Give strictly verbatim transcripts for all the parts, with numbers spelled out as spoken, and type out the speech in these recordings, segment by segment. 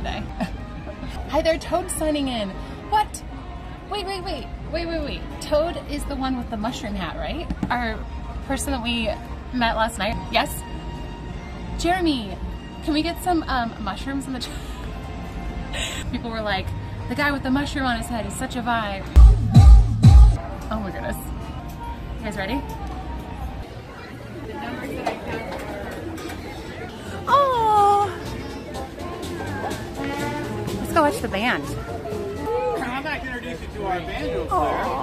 today. Hi there, Toad's signing in. What? Wait, wait, wait, wait, wait, wait. Toad is the one with the mushroom hat, right? Our person that we met last night. Yes? Jeremy, can we get some um, mushrooms in the chat? People were like, the guy with the mushroom on his head is such a vibe. Oh my goodness. You guys ready? Oh! Let's go watch the band. I'm not going to introduce you to our banjo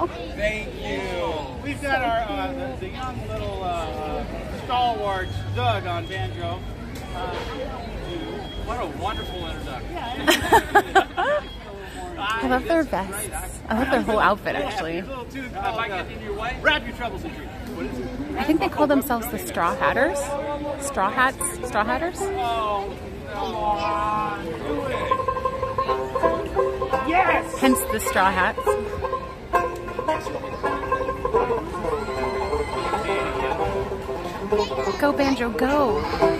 player. Thank you. We've got our uh, the, the young little uh, stalwart Doug on banjo. Uh, what a wonderful introduction. Yeah, I love their vests. I love their whole outfit, actually. I think they call themselves the Straw Hatters. Straw Hats? Straw Hatters? Yes! Hence the Straw Hats. Go, banjo, go!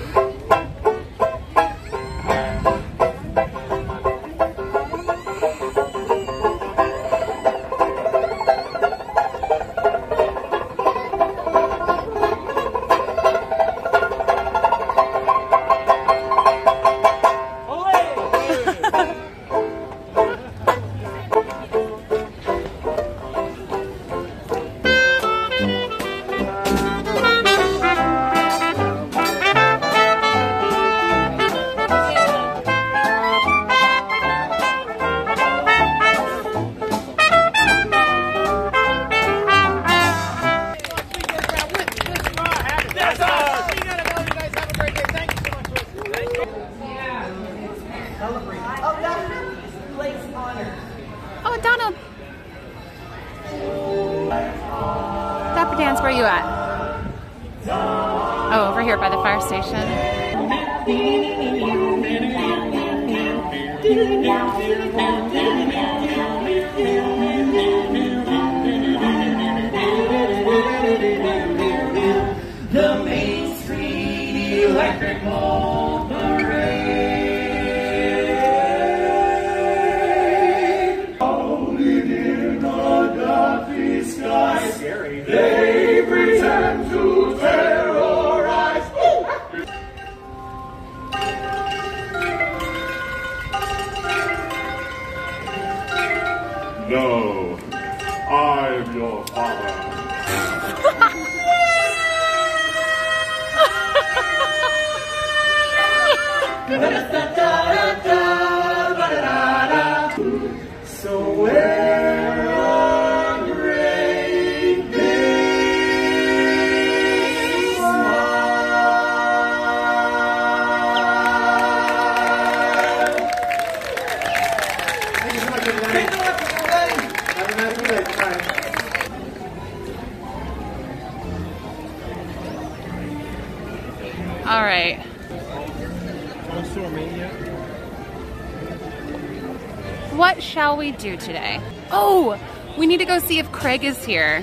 Do today. Oh, we need to go see if Craig is here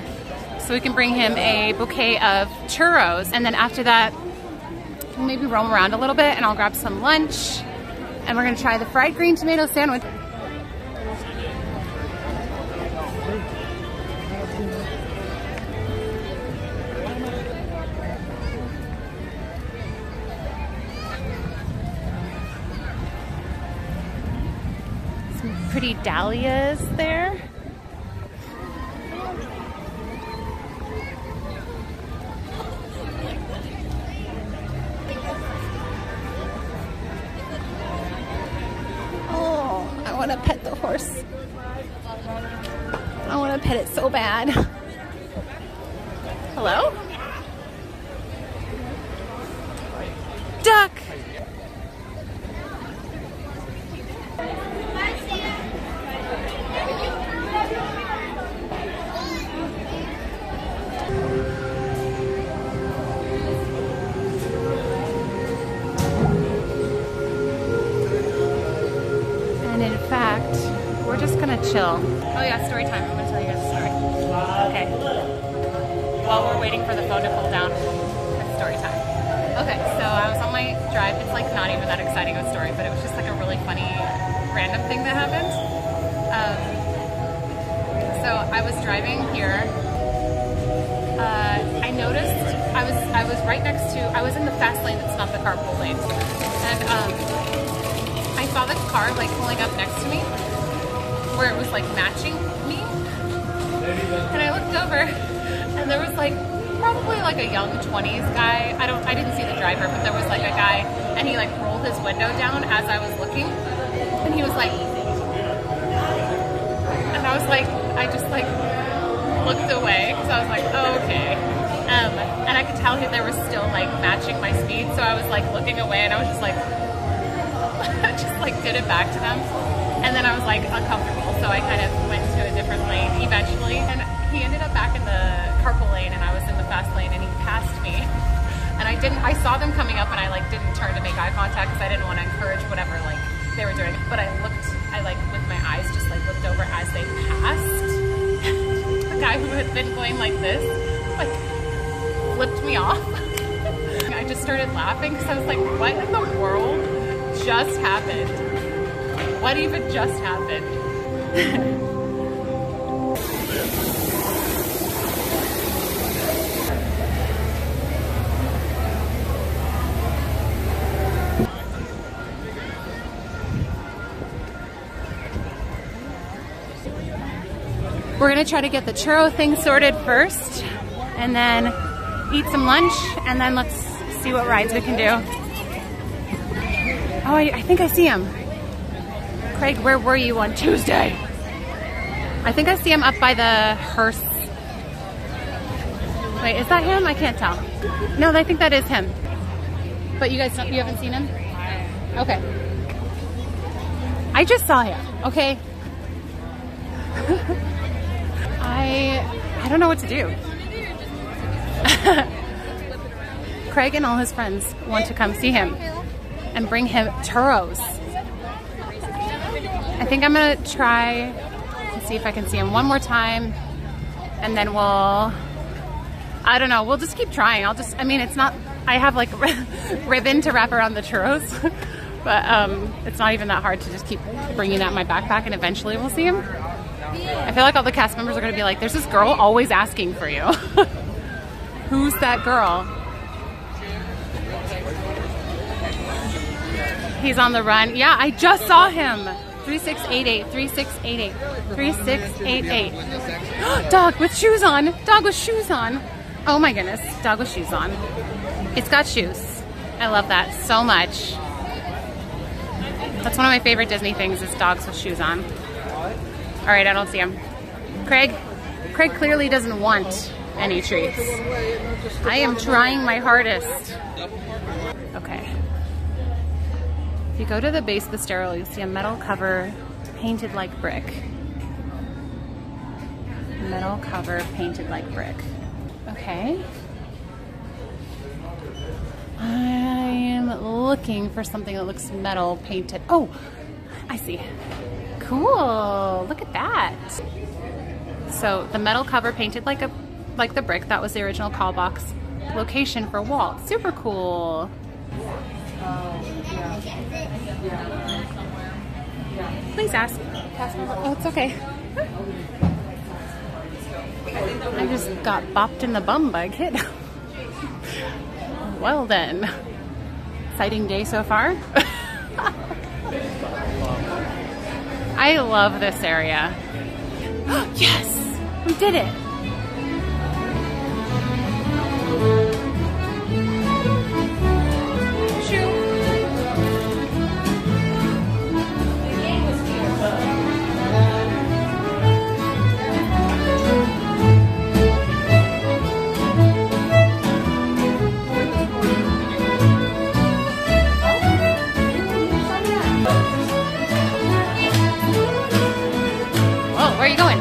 so we can bring him a bouquet of churros, and then after that we'll maybe roam around a little bit and I'll grab some lunch and we're gonna try the fried green tomato sandwich. Pretty dahlias there. Oh, I want to pet the horse. I want to pet it so bad. Hello? Duck! Chill. Oh yeah, story time. I'm gonna tell you guys a story. Okay. While we're waiting for the phone to cool down, it's story time. Okay, so I was on my my drive. It's like not even that exciting of a story, but it was just like a really funny random thing that happened. Um, so I was driving here. Uh, I noticed I was I was right next to I was in the fast lane that's not the carpool lane, and um, I saw this car like pulling up next to me, where it was like matching me, and I looked over, and there was like. Probably like a young twenties guy. I don't. I didn't see the driver, but there was like a guy, and he like rolled his window down as I was looking, and he was like, and I was like, I just like looked away because I was like, oh, okay, um, and I could tell that they were still like matching my speed, so I was like looking away, and I was just like, just like did it back to them, and then I was like uncomfortable, so I kind of went to a different lane eventually, and he ended up back in the carpool lane, and I was in the fast lane, and he passed me, and I didn't, I saw them coming up, and I like didn't turn to make eye contact, because I didn't want to encourage whatever like they were doing, but I looked, I like with my eyes just like looked over as they passed, the guy who had been going like this, like flipped me off, I just started laughing, because I was like, what in the world just happened, what even just happened? We're gonna try to get the churro thing sorted first, and then eat some lunch, and then let's see what rides we can do. Oh, I, I think I see him. Craig, where were you on Tuesday? I think I see him up by the hearse. Wait, is that him? I can't tell. No, I think that is him. But you guys, you haven't seen him? Okay. I just saw him, okay? I I don't know what to do. Craig and all his friends want to come see him and bring him churros. I think I'm gonna try and see if I can see him one more time, and then we'll, I don't know, we'll just keep trying. I'll just, I mean, it's not, I have like ribbon to wrap around the churros, but um, it's not even that hard to just keep bringing that in my backpack, and eventually we'll see him. I feel like all the cast members are gonna be like, there's this girl always asking for you. Who's that girl? He's on the run. Yeah, I just saw him. three six eight eight, three six eight eight, three six eight eight. Dog with shoes on, dog with shoes on. Oh my goodness, dog with shoes on. It's got shoes. I love that so much. That's one of my favorite Disney things is dogs with shoes on. All right, I don't see him. Craig, Craig clearly doesn't want any treats. I am trying my hardest. Okay. If you go to the base of the stairwell, you'll see a metal cover painted like brick. Metal cover painted like brick. Okay. I am looking for something that looks metal painted. Oh, I see. Cool, look at that. So the metal cover painted like a like the brick, that was the original call box location for Walt. Super cool. Please ask. Oh, it's okay. I just got bopped in the bum by a kid. Well then, exciting day so far. I love this area. Yes! We did it! Where are you going?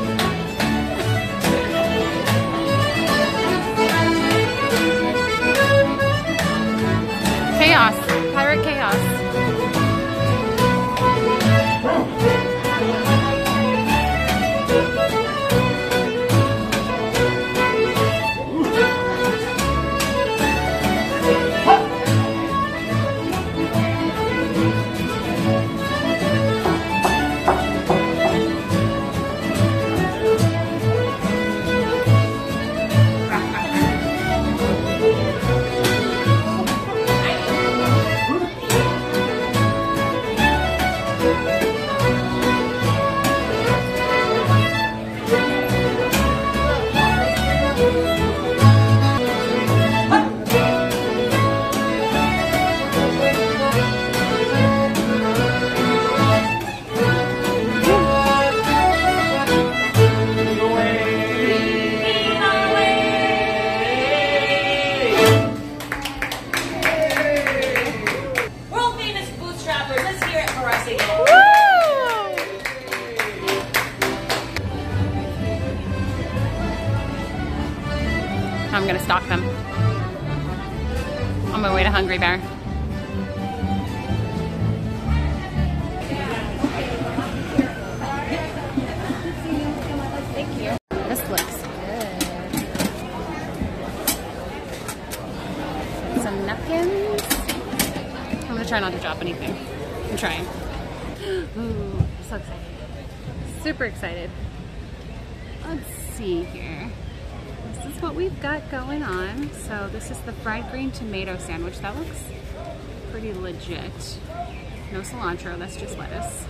I'm gonna stock them on my way to Hungry Bear. Try not to drop anything. I'm trying. Ooh, I'm so excited. Super excited. Let's see here. This is what we've got going on. So this is the fried green tomato sandwich. That looks pretty legit. No cilantro, that's just lettuce.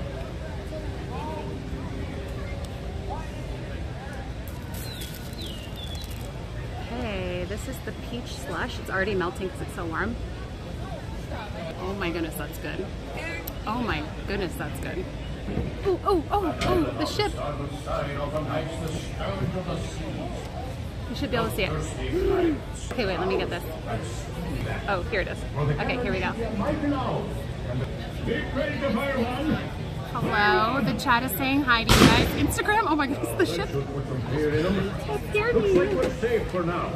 Hey, this is the peach slush. It's already melting because it's so warm. Oh my goodness, that's good. Oh my goodness, that's good. Oh, oh, oh, oh, the ship. You should be able to see it. Okay, wait, let me get this. Oh, here it is. Okay, here we go. Hello, the chat is saying hi to you guys. Instagram, oh my goodness, the ship. That scared me. We're safe for now.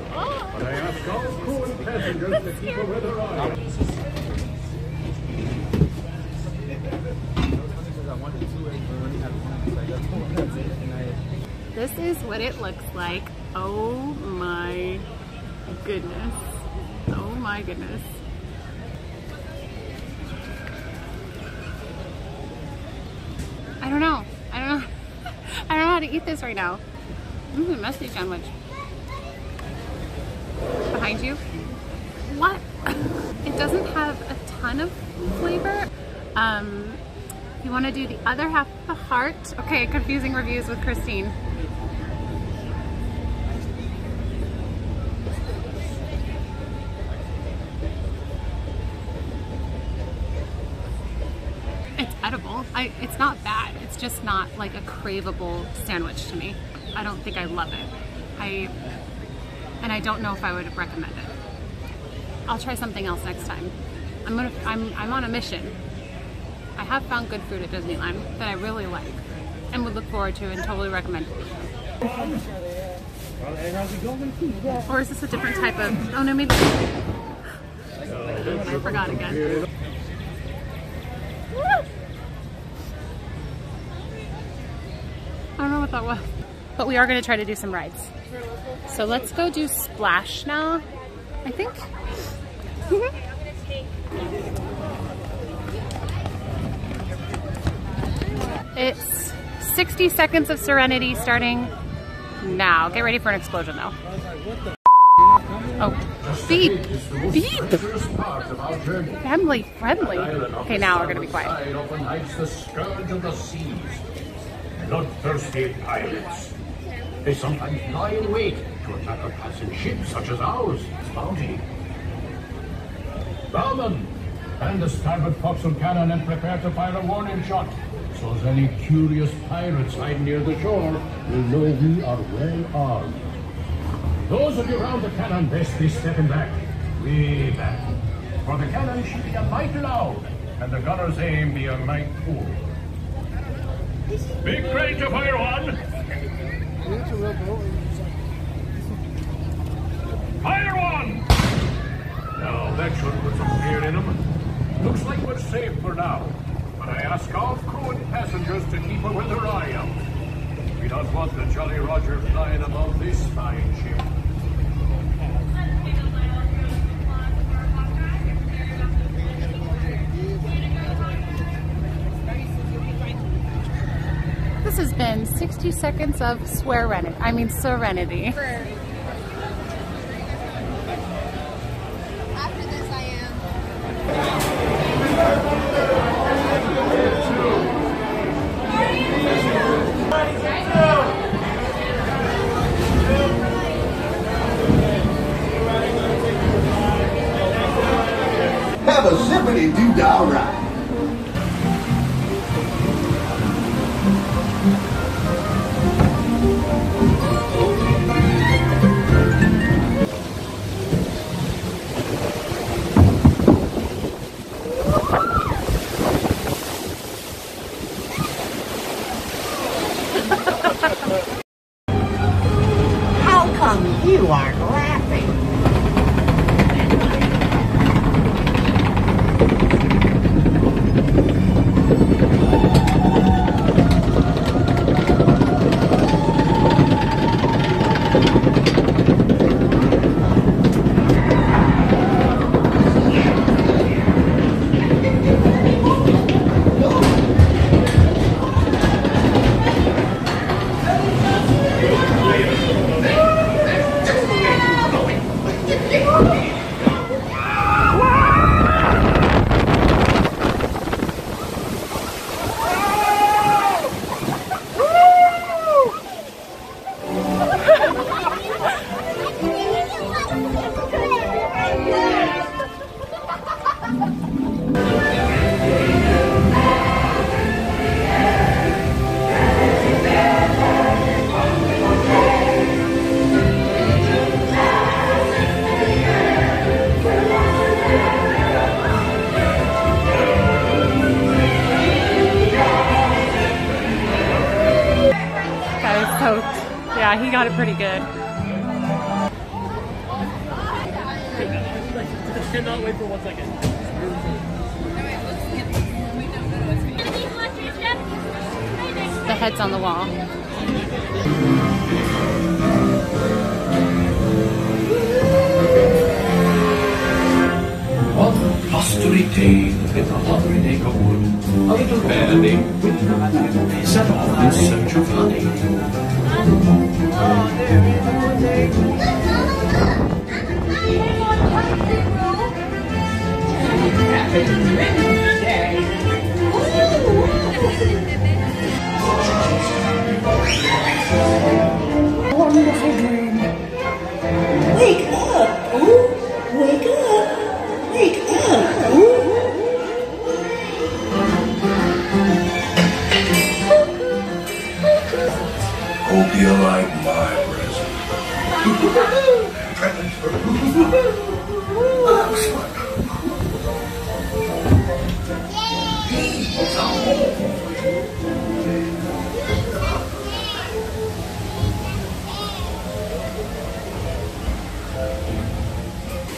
But I ask all crew and passengers to keep a weather eye. This is what it looks like. Oh my goodness. Oh my goodness. I don't know. I don't know. I don't know how to eat this right now. This is a messy sandwich. Behind you. What? It doesn't have a ton of flavor. Um, you want to do the other half of the heart. Okay, confusing reviews with Christine. It's edible. I, it's not bad. It's just not like a craveable sandwich to me. I don't think I love it. I and I don't know if I would recommend it. I'll try something else next time. I'm gonna. I'm. I'm on a mission. I have found good food at Disneyland that I really like and would look forward to and totally recommend. Or is this a different type of, oh no, maybe. I forgot again. I don't know what that was. But we are gonna try to do some rides. So let's go do Splash now, I think. It's sixty seconds of serenity starting now. Get ready for an explosion though. Oh, beep, beep. Family friendly. Okay, now we're gonna be quiet. The scourge of the seas, bloodthirsty pirates. They sometimes lie in wait to attack a passing ship such as ours. It's bounty. Bowman, and the starboard forecastle cannon and prepare to fire a warning shot. So as any curious pirates hiding near the shore will know we are well armed. Those of you round the cannon best be stepping back, way back. For the cannon should be a mite loud, and the gunner's aim be a mite poor. Be great to fire one! Fire one! Now that should put some fear in them. Looks like we're safe for now. I ask all crew and passengers to keep a weather eye out. We don't want the Jolly Roger flying above this fine ship. This has been sixty seconds of swear-renity. I mean, serenity. After this, I am. Have a zippity doo dah ride. How come you aren't laughing? got it pretty good. I cannot wait for one second. The head's on the wall. One posterity with a hundred acre wood, a little bear named Winter set off in search of honey. Oh, there is a good day. Happy Christmas Day. Ooh. Wonderful dream. Wake up, ooh. Wake up. Wake up, ooh. Hope you like my present.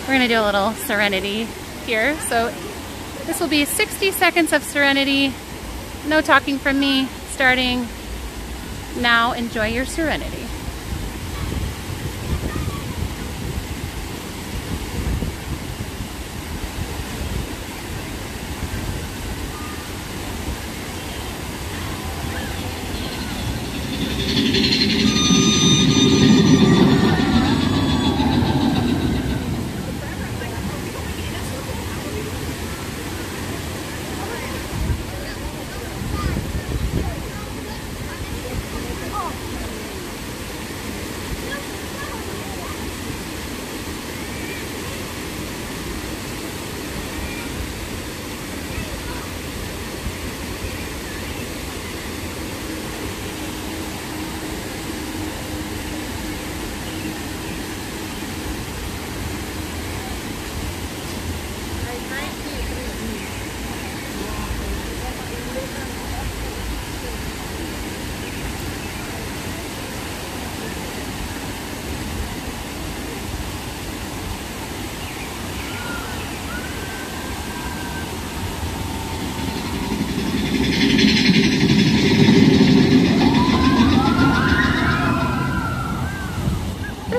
We're gonna do a little serenity here. So this will be sixty seconds of serenity. No talking from me, starting now. Enjoy your serenity.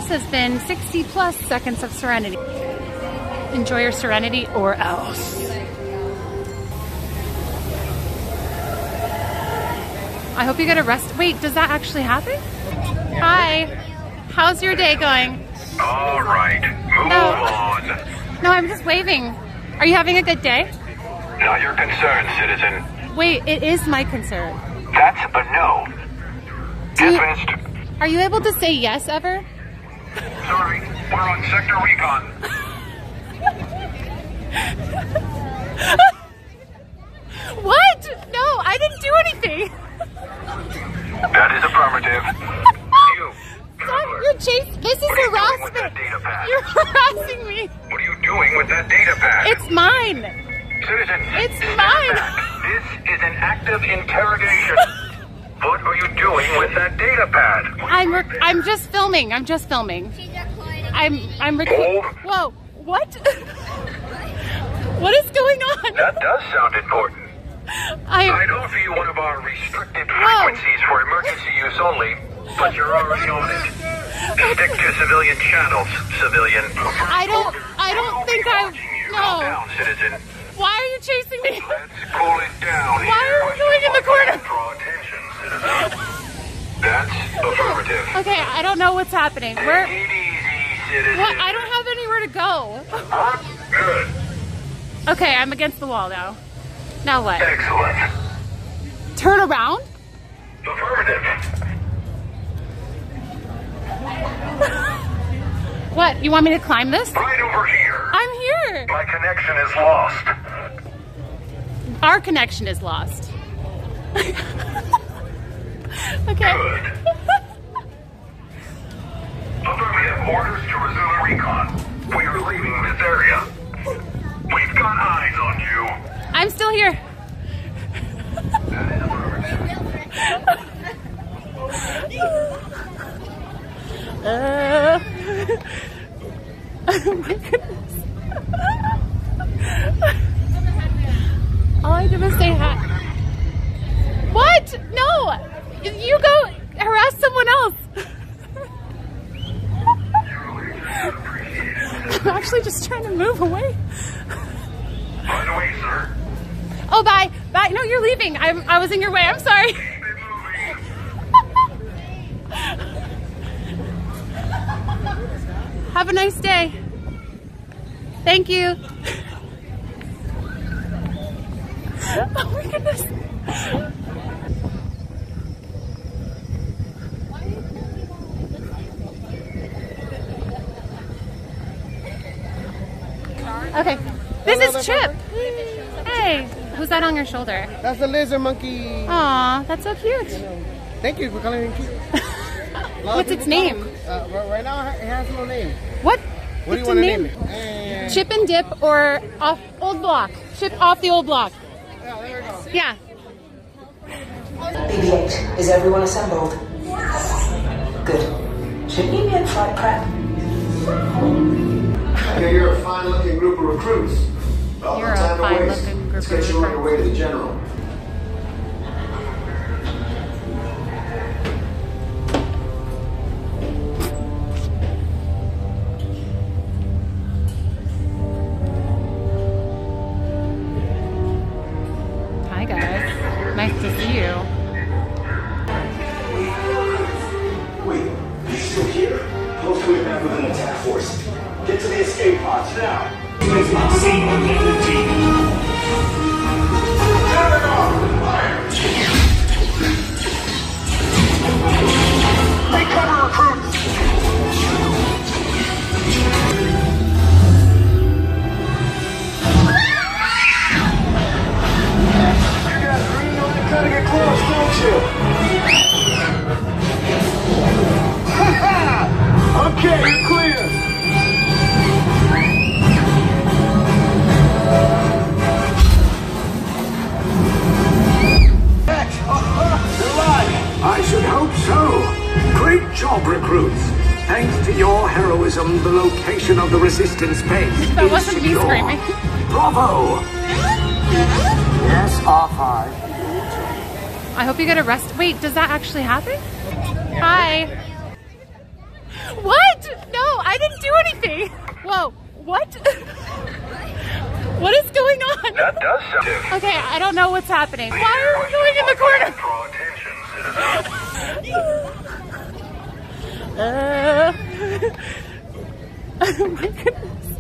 Has been sixty plus seconds of serenity. Enjoy your serenity or else. I hope you get a rest. Wait, does that actually happen? Hi, how's your day going? All right, move no. on. No, I'm just waving. Are you having a good day? Not your concern, citizen. Wait, it is my concern. That's a no. You, are you able to say yes ever? Sorry, we're on sector recon. What? No, I didn't do anything. That is affirmative. You. Stop, you're chasing. This is harassment. You're harassing me. What are you doing with that data pack? It's mine. Citizens. It's mine. This is an active interrogation. What are you doing with that data pad? I'm I'm just filming. I'm just filming. I'm I'm recording. Whoa! What? What is going on? That does sound important. I I'd offer you one of our restricted Whoa. frequencies for emergency use only, but you're already on it. Stick to civilian channels, civilian. I don't I don't think I no. Calm down, citizen. Why are you chasing me? Let's cool it down. Why here. are you going in the corner? Draw attention, citizen. That's affirmative. Okay, I don't know what's happening. Take We're... it easy, citizen. What? I don't have anywhere to go. Good. Okay, I'm against the wall now. Now what? Excellent. Turn around? Affirmative. What? You want me to climb this? Right over here. I'm here. My connection is lost. Our connection is lost. Okay. Good. Affirmative. Orders to resume recon. We are leaving this area. We've got eyes on you. I'm still here. That is affirmative. Uh, oh my goodness. All I did was say hi. What? No! You go harass someone else. I'm actually just trying to move away. Run away, sir. Oh, bye. Bye. No, you're leaving. I'm, I was in your way. I'm sorry. Have a nice day. Thank you. Oh my goodness. Okay, this is Chip. Hey, who's that on your shoulder? That's the lizard monkey. Aw, that's so cute. Thank you for calling me cute. What's its name? Uh, right now it has no name. What? What do you want to name it? Chip and Dip or off old block? Chip off the old block. Yeah, there we go. Yeah. B B eight, is everyone assembled? Good. Should we be in flight prep? Okay, you're a fine looking group of recruits. Well, you're a fine looking group Let's of recruits. Let's get you on your way to the general. Resistance base. That wasn't me screaming. Bravo! Yes, R five. I hope you get arrested. Wait, does that actually happen? Hi. What? No, I didn't do anything. Whoa, what? What is going on? That does something. Okay, I don't know what's happening. Why are we going in the corner? Uh... Oh my goodness.